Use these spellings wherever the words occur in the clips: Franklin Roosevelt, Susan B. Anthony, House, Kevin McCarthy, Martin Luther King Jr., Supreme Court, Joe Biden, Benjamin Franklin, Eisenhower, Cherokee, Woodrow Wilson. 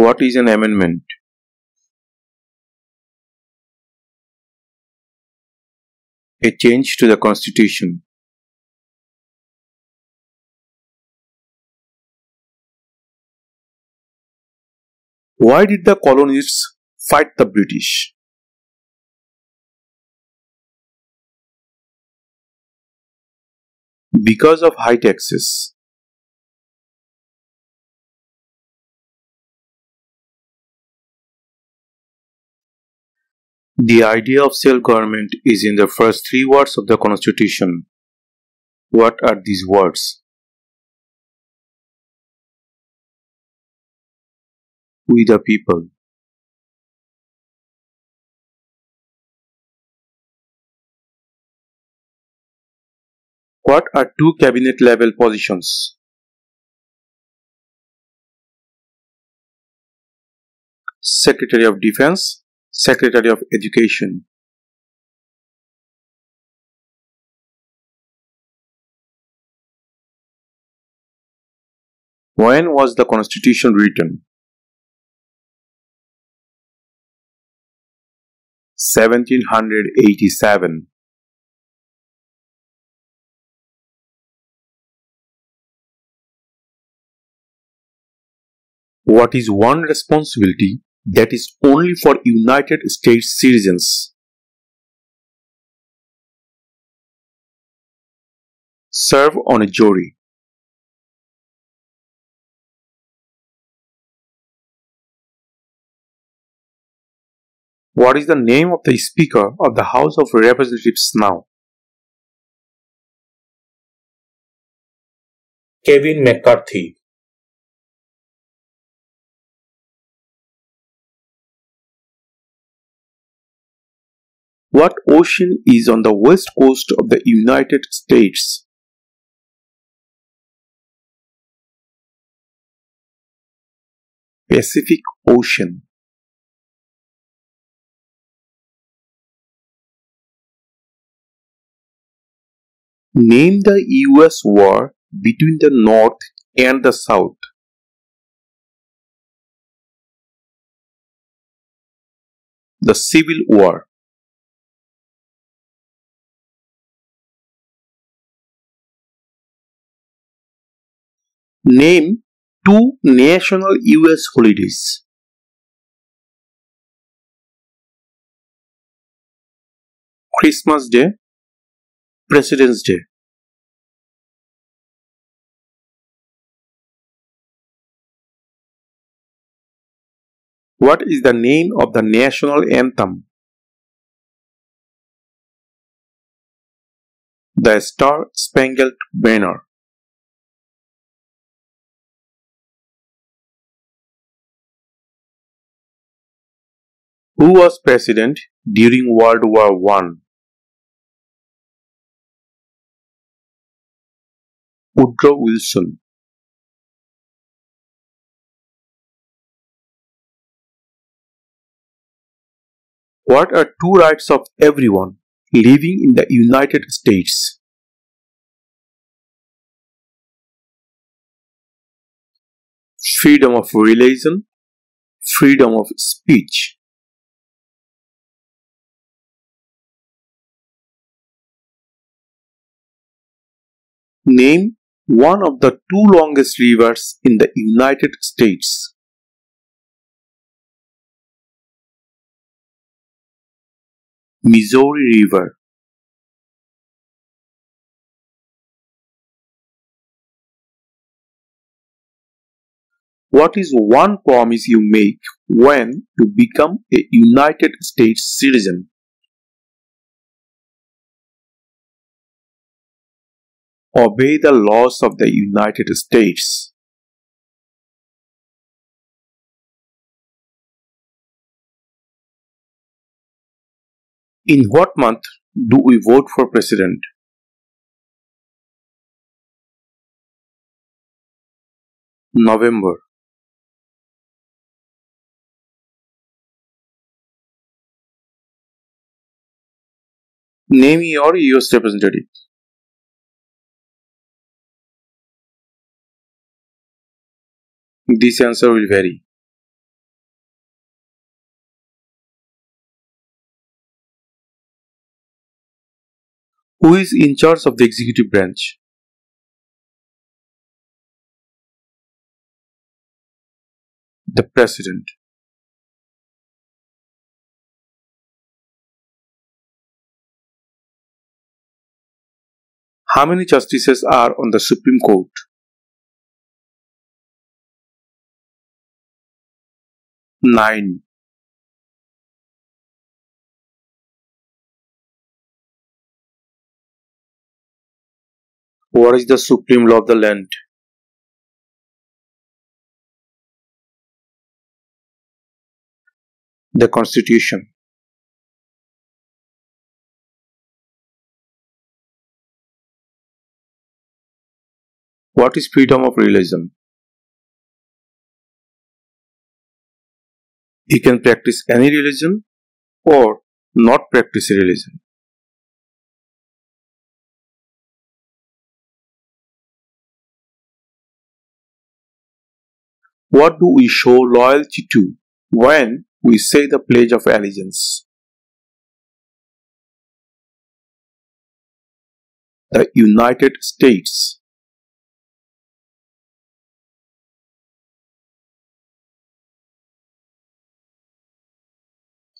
What is an amendment? A change to the Constitution. Why did the colonists fight the British? Because of high taxes. The idea of self-government is in the first three words of the Constitution. What are these words? We the people. What are two cabinet-level positions? Secretary of Defense, Secretary of Education. When was the Constitution written? 1787. What is one responsibility that is only for United States citizens? Serve on a jury. What is the name of the Speaker of the House of Representatives now? Kevin McCarthy. What ocean is on the west coast of the United States? Pacific Ocean. Name the U.S. war between the North and the South. The Civil War. Name two national U.S. holidays. Christmas Day, President's Day. What is the name of the national anthem? The Star-Spangled Banner. Who was president during World War I? Woodrow Wilson. What are two rights of everyone living in the United States? Freedom of religion, freedom of speech. Name one of the two longest rivers in the United States. Missouri River. What is one promise you make when you become a United States citizen? Obey the laws of the United States. In what month do we vote for president? November. Name your U.S. representative. This answer will vary. Who is in charge of the executive branch? The President. How many justices are on the Supreme Court? 9. What is the supreme law of the land? The Constitution. What is freedom of religion? You can practice any religion or not practice a religion. What do we show loyalty to when we say the Pledge of Allegiance? The United States.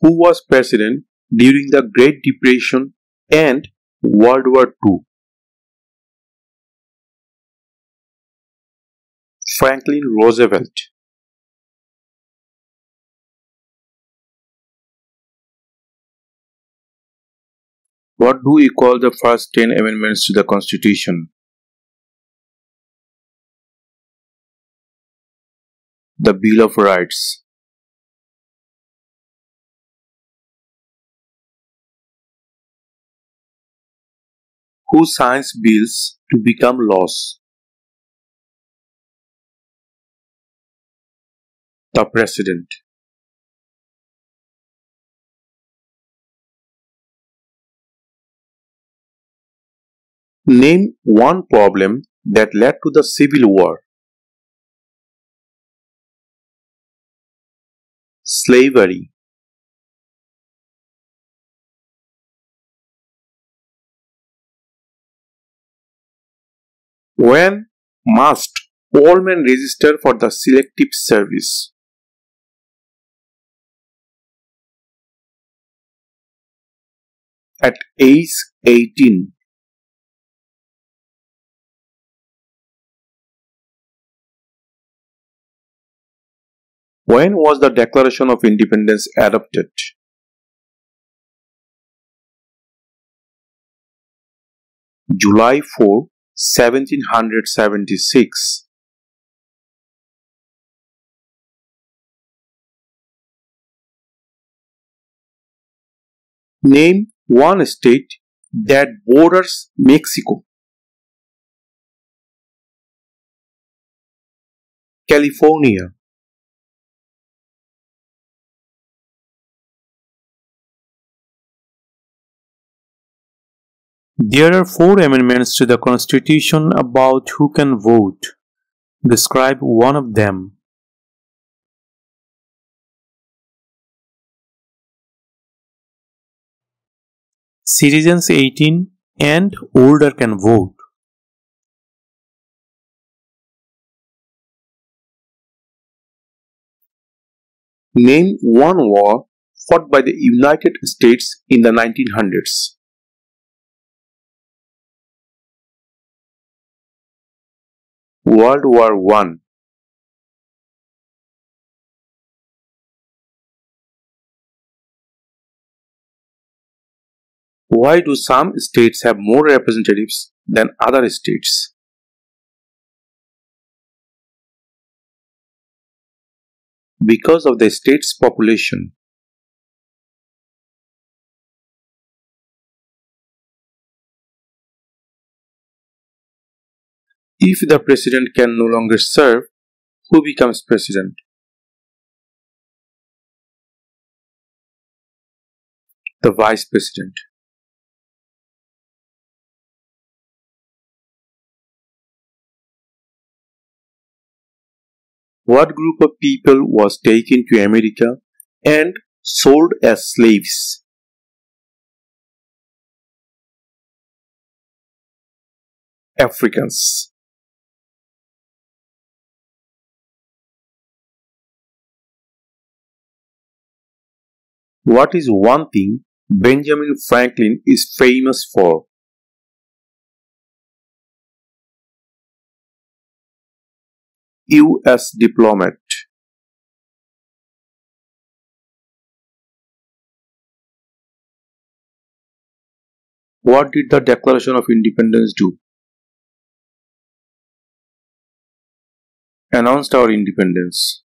Who was president during the Great Depression and World War II? Franklin Roosevelt. What do we call the first 10 amendments to the Constitution? The Bill of Rights. Who signs bills to become laws? The President. Name one problem that led to the Civil War. Slavery. When must all men register for the selective service? At age 18. When was the Declaration of Independence adopted? July 4, 1776. Name one state that borders Mexico. California. There are 4 amendments to the Constitution about who can vote. Describe one of them. Citizens 18 and older can vote. Name one war fought by the United States in the 1900s. World War I. Why do some states have more representatives than other states? Because of the state's population. If the president can no longer serve, who becomes president? The vice president. What group of people was taken to America and sold as slaves? Africans. What is one thing Benjamin Franklin is famous for? U.S. diplomat. What did the Declaration of Independence do? Announced our independence.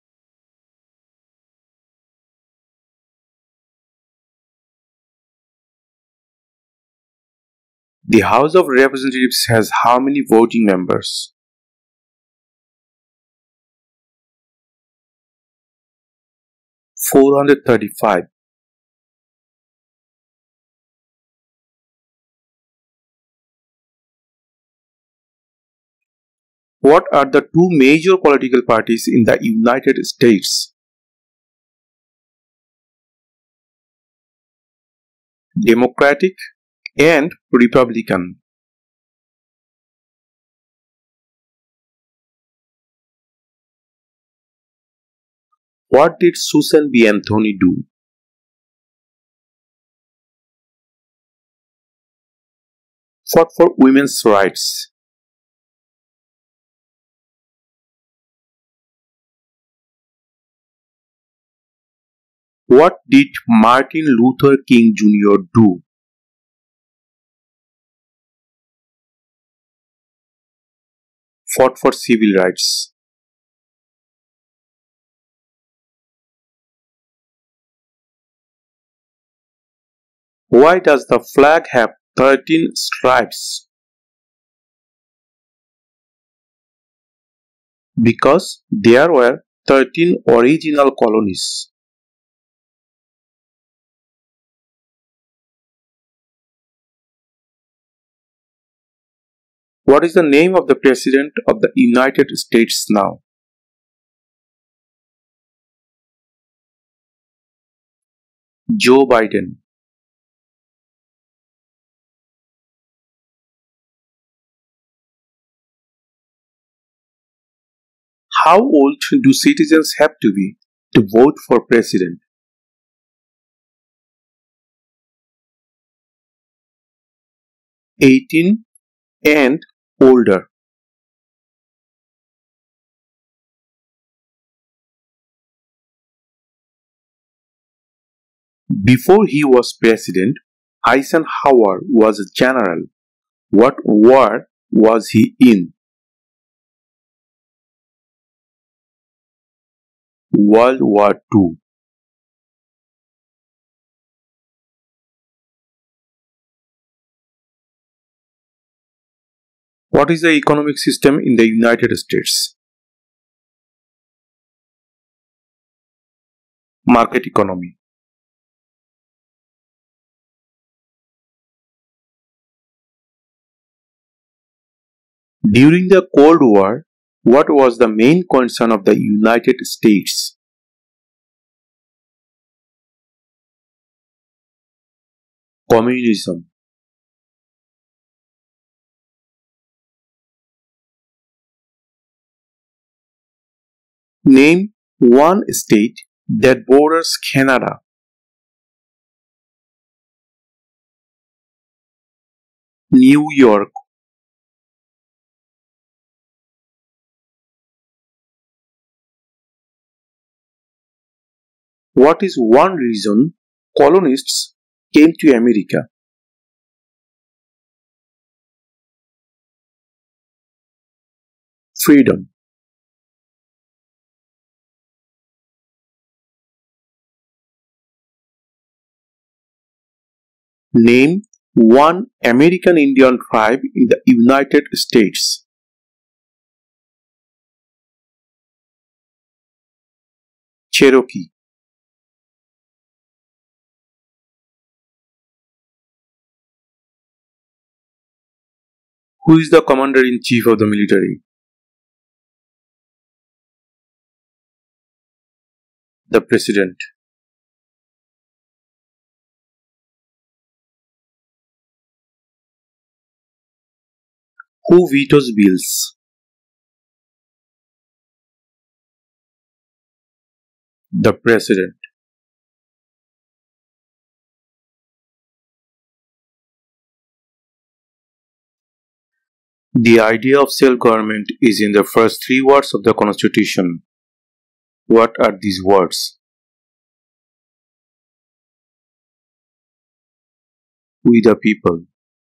The House of Representatives has how many voting members? 435. What are the two major political parties in the United States? Democratic and Republican. What did Susan B. Anthony do? Fought for women's rights. What did Martin Luther King Jr. do? Fought for civil rights. Why does the flag have 13 stripes? Because there were 13 original colonies. What is the name of the President of the United States now? Joe Biden. How old do citizens have to be to vote for President? 18 and older. Before he was president, Eisenhower was a general. What war was he in? World War II. What is the economic system in the United States? Market economy. During the Cold War, what was the main concern of the United States? Communism. Name one state that borders Canada. New York. What is one reason colonists came to America? Freedom. Name one American Indian tribe in the United States. Cherokee. Who is the commander-in-chief of the military? The president. Who vetoes bills? The President. The idea of self-government is in the first three words of the Constitution. What are these words? We the people.